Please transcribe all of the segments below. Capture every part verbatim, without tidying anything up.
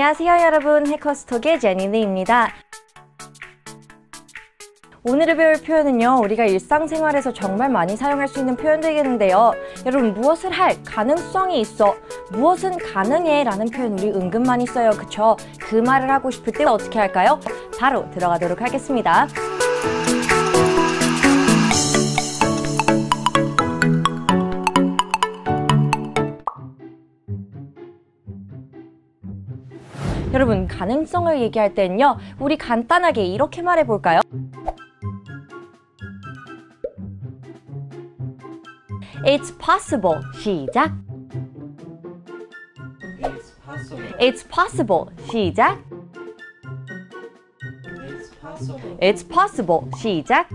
안녕하세요 여러분, 해커스톡의 제니리입니다. 오늘의 배울 표현은요, 우리가 일상생활에서 정말 많이 사용할 수 있는 표현 되겠는데요. 여러분, 무엇을 할 가능성이 있어, 무엇은 가능해 라는 표현 우리 은근 많이 써요, 그쵸? 그 말을 하고 싶을 때 어떻게 할까요? 바로 들어가도록 하겠습니다. 여러분, 가능성을 얘기할 때는요, 우리 간단하게 이렇게 말해볼까요? It's possible. 시작. It's possible. It's possible. 시작. It's possible. It's possible. 시작.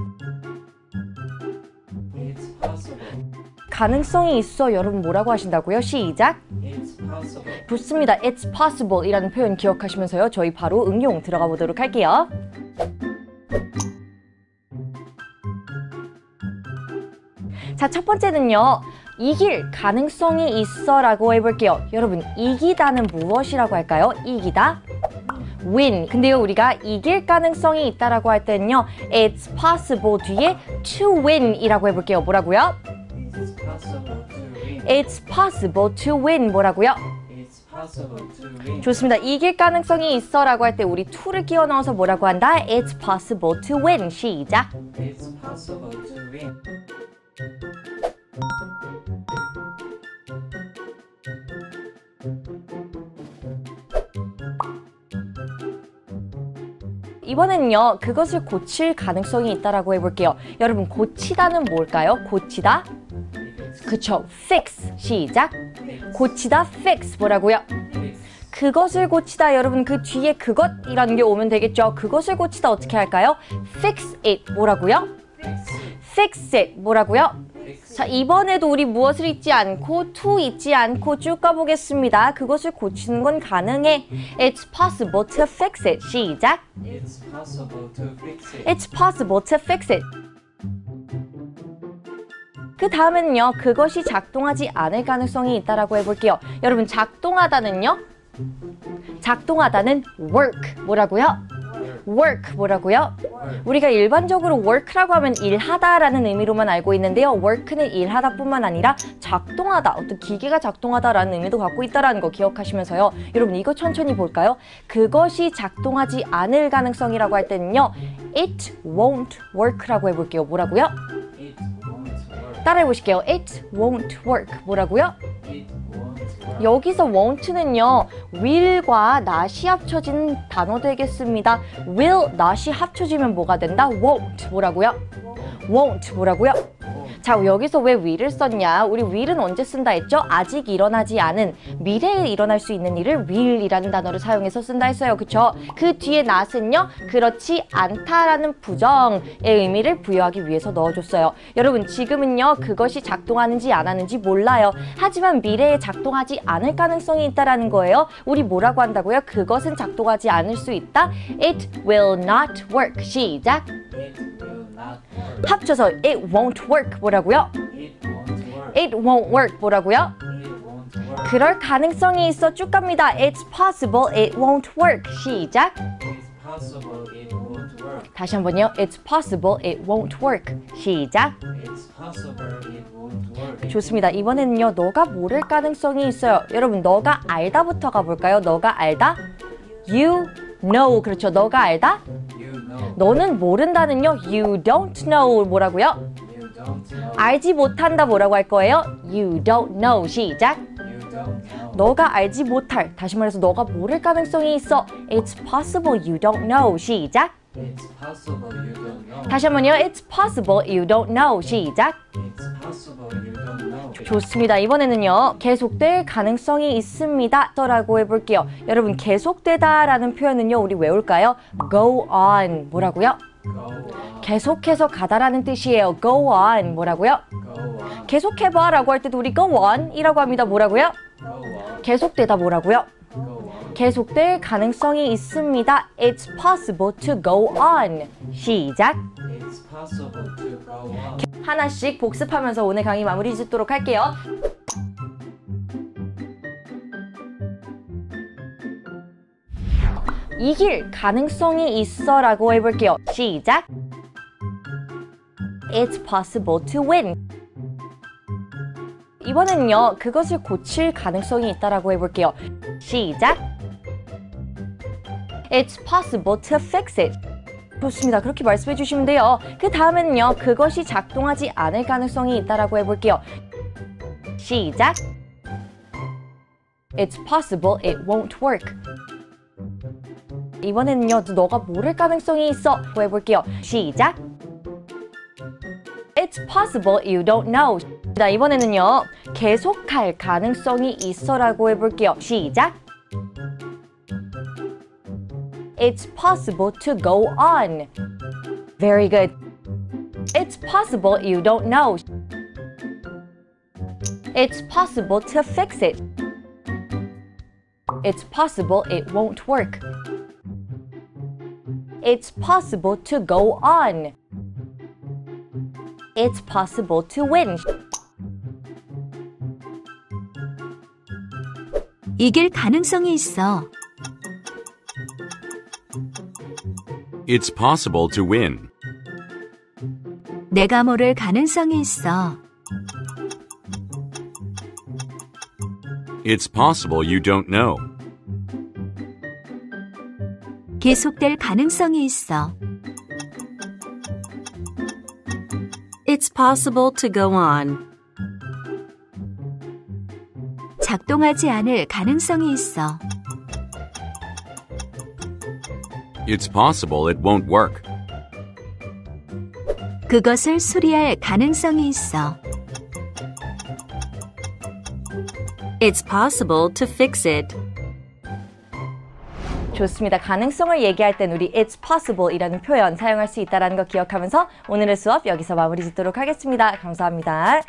It's possible. 가능성이 있어. 여러분 뭐라고 하신다고요? 시작. It's possible. 좋습니다. It's possible 이라는 표현 기억하시면서요, 저희 바로 응용 들어가 보도록 할게요. 자, 첫 번째는요, 이길 가능성이 있어 라고 해볼게요. 여러분, 이기다는 무엇이라고 할까요? 이기다, win. 근데요, 우리가 이길 가능성이 있다라고 할 때는요, it's possible 뒤에 to win 이라고 해볼게요. 뭐라고요? It's possible to win. It's possible to win. 뭐라고요? 좋습니다. 이길 가능성이 있어 라고 할 때 우리 to를 끼워 넣어서 뭐라고 한다? It's possible to win. 시작. It's possible to win. 이번에는요, 그것을 고칠 가능성이 있다라고 해볼게요. 여러분, 고치다는 뭘까요? 고치다, 그쵸? fix. 시작. 고치다, fix. 뭐라고요? 그것을 고치다. 여러분, 그 뒤에 그것이라는 게 오면 되겠죠. 그것을 고치다 어떻게 할까요? fix it. 뭐라고요? fix it. 뭐라고요? 자, 이번에도 우리 무엇을 잊지 않고 to 잊지 않고 쭉 가보겠습니다. 그것을 고치는 건 가능해. It's possible to fix it. 시작. It's possible to fix it. It's possible to fix it. 그 다음에는요, 그것이 작동하지 않을 가능성이 있다라고 해볼게요. 여러분, 작동하다는요, 작동하다는 work. 뭐라고요? work. 뭐라고요? work. 우리가 일반적으로 work라고 하면 일하다라는 의미로만 알고 있는데요, work는 일하다뿐만 아니라 작동하다, 어떤 기계가 작동하다라는 의미도 갖고 있다는 거 기억하시면서요, 여러분 이거 천천히 볼까요? 그것이 작동하지 않을 가능성이라고 할 때는요, it won't work라고 해볼게요. 뭐라고요? it won't work. 따라해보실게요. it won't work. 뭐라고요? it 여기서 won't는요, will과 not이 합쳐진 단어 되겠습니다. will, not이 합쳐지면 뭐가 된다? won't. 뭐라고요? won't. 뭐라고요? 자, 여기서 왜 will을 썼냐? 우리 will은 언제 쓴다 했죠? 아직 일어나지 않은, 미래에 일어날 수 있는 일을 will이라는 단어를 사용해서 쓴다 했어요, 그쵸? 그 뒤에 not은요, 그렇지 않다라는 부정의 의미를 부여하기 위해서 넣어줬어요. 여러분, 지금은요, 그것이 작동하는지 안 하는지 몰라요. 하지만 미래에 작동하지 않을 가능성이 있다라는 거예요. 우리 뭐라고 한다고요? 그것은 작동하지 않을 수 있다. It will not work. 시작. 합쳐서 it won't work. 뭐라고요? It won't work. It won't work. 뭐라고요? It won't work. 그럴 가능성이 있어. 쭉 갑니다. It's possible it won't work. 시작. It's possible it won't work. 다시 한번요. It's possible it won't work. 시작. It's possible it won't work. 좋습니다. 이번에는요, 너가 모를 가능성이 있어요. 여러분, 너가 알다부터 가볼까요? 너가 알다, you know. 그렇죠. 너가 알다, 너는 모른다는요, you don't know. 뭐라고요? You don't know. 알지 못한다. 뭐라고 할 거예요? You don't know. 시작. You don't know. 너가 알지 못할, 다시 말해서 너가 모를 가능성이 있어. It's possible you don't know. 시작. It's possible you don't know. 다시 한번요. It's possible you don't know. 시작. It's possible you don't know. 좋습니다. 이번에는요, 계속될 가능성이 있습니다 라고 해볼게요. 여러분, 계속되다 라는 표현은요, 우리 외울까요? go on. 뭐라고요? go on. 계속해서 가다라는 뜻이에요. go on. 뭐라고요? go on. 계속해봐 라고 할 때도 우리 go on 이라고 합니다. 뭐라고요? go on. 계속되다. 뭐라고요? 계속될 가능성이 있습니다. It's possible to go on. 시작. It's possible to go on. 하나씩 복습하면서 오늘 강의 마무리 짓도록 할게요. 이길 가능성이 있어 라고 해볼게요. 시작! It's possible to win. 이번에는요, 그것을 고칠 가능성이 있다라고 해볼게요. 시작! It's possible to fix it. 좋습니다. 그렇게 말씀해 주시면 돼요. 그 다음에는요, 그것이 작동하지 않을 가능성이 있다라고 해볼게요. 시작! It's possible it won't work. 이번에는요, 너가 모를 가능성이 있어 라고 해볼게요. 시작! It's possible you don't know. 자, 이번에는요, 계속할 가능성이 있어 라고 해볼게요. 시작! It's possible to go on. Very good. It's possible you don't know. It's possible to fix it. It's possible it won't work. It's possible to go on. It's possible to win. 이길 가능성이 있어. It's possible to win. 내가 모를 가능성이 있어. It's possible you don't know. 계속될 가능성이 있어. It's possible to go on. 작동하지 않을 가능성이 있어. It's possible it won't work. 그것을 수리할 가능성이 있어. It's possible to fix it. 좋습니다. 가능성을 얘기할 땐 우리 It's possible이라는 표현 사용할 수 있다는 거 기억하면서 오늘의 수업 여기서 마무리 짓도록 하겠습니다. 감사합니다.